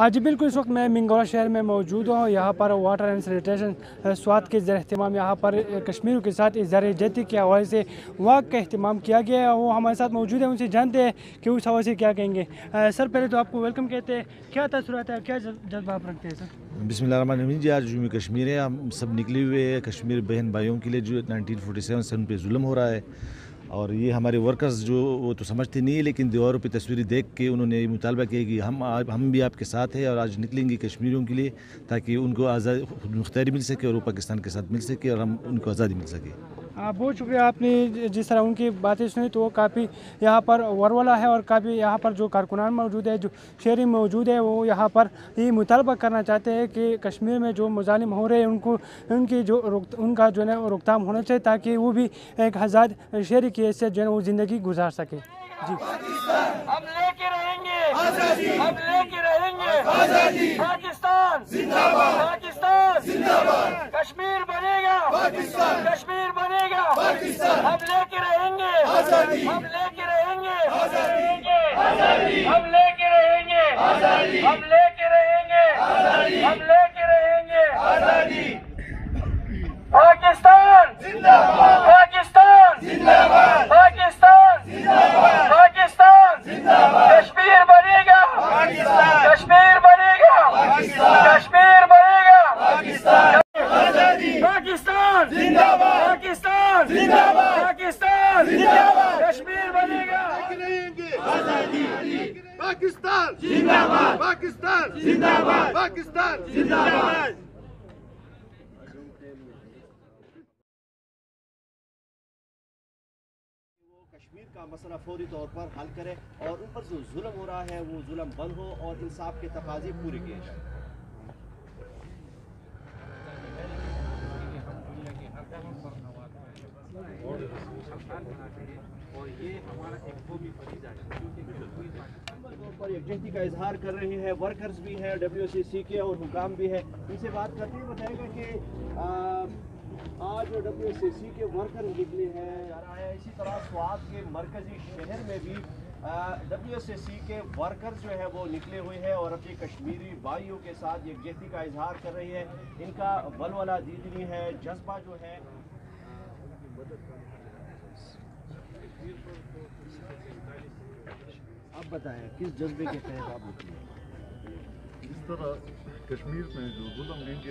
आज बिल्कुल इस वक्त मैं मिंगोरा शहर में मौजूद हूँ। यहाँ पर वाटर एंड सैनिटेशन स्वात के अहतमाम यहाँ पर कश्मीरों के साथ इजहार जद्दी के हवाले से वाक़ का अहतमाम किया गया है। वो हमारे साथ मौजूद है, उनसे जानते हैं कि उस हवाले से क्या कहेंगे। सर पहले तो आपको वेलकम कहते हैं, क्या तासुरात है, क्या जज्बा आप रखते हैं सर? बिस्मिल्लाह रहमान रहीम जी, आज जम्मू कश्मीर है, हम सब निकले हुए हैं कश्मीर बहन भाइयों के लिए जो 1947 सन पे जुल्म हो रहा है। और ये हमारे वर्कर्स जो वो तो समझते नहीं है, लेकिन दीवारों पे तस्वीरें देख के उन्होंने ये मुतालबा किया कि हम भी आपके साथ हैं और आज निकलेंगे कश्मीरियों के लिए, ताकि उनको आज़ाद मुख्तारी मिल सके और वो पाकिस्तान के साथ मिल सके और हम उनको आज़ादी मिल सके। बहुत शुक्रिया। आपने जिस तरह उनकी बातें सुनी तो वो काफ़ी यहाँ पर वरवला है और काफ़ी यहाँ पर जो कारकुनान मौजूद है, जो शहरी मौजूद है, वो यहाँ पर ये मुतालबा करना चाहते हैं कि कश्मीर में जो मुजालिम हो रहे हैं उनको उनका जो है रोकथाम होना चाहिए, ताकि वो भी एक आज़ाद शहरी की हैसियत जो है वो ज़िंदगी गुजार सके। जी हम लेके रहेंगे आज़ादी, हम लेके रहेंगे आज़ादी। पाकिस्तान जिंदाबाद, पाकिस्तान जिंदाबाद। कश्मीर बनेगा पाकिस्तान, कश्मीर बनेगा पाकिस्तान। हम लेके रहेंगे आज़ादी, हम लेके रहेंगे आज़ादी, हम लेके रहेंगे आज़ादी, हम लेके रहेंगे आज़ादी, हम लेके रहेंगे आज़ादी। पाकिस्तान जिंदाबाद, पाकिस्तान जिंदाबाद, पाकिस्तान जिंदाबाद, पाकिस्तान जिंदाबाद। कश्मीर बनेगा पाकिस्तान, कश्मीर बनेगा पाकिस्तान, कश्मीर बनेगा पाकिस्तान। आजादी पाकिस्तान जिंदाबाद, पाकिस्तान जिंदाबाद, पाकिस्तान जिंदाबाद। कश्मीर बनेगा आजादी, पाकिस्तान जिंदाबाद, पाकिस्तान जिंदाबाद, पाकिस्तान जिंदाबाद। कश्मीर का मसला फौरी तौर पर हल करे और उन पर जो जुल्म हो रहा है वो जुल्म बंद हो और इंसाफ के तकाजे पूरे किए जाए। और ये हमारा एक कौमी फरीज़ा है, क्योंकि यकजहती का इजहार कर रहे हैं, वर्कर्स भी हैं WSSC के और हुकाम भी है। इनसे बात करते हुए बताएगा कि आज WSSC के वर्कर निकले हैं। इसी तरह स्वात के मरकजी शहर में भी WSSC के वर्कर जो है वो निकले हुए हैं और अपने कश्मीरी भाइयों के साथ यकजहती का इजहार कर रही है। इनका वलवला दीदनी है, जज्बा जो है। अब बताएं किस जज्बे के तहत आप निकले? इस तरह कश्मीर में जो जुल्म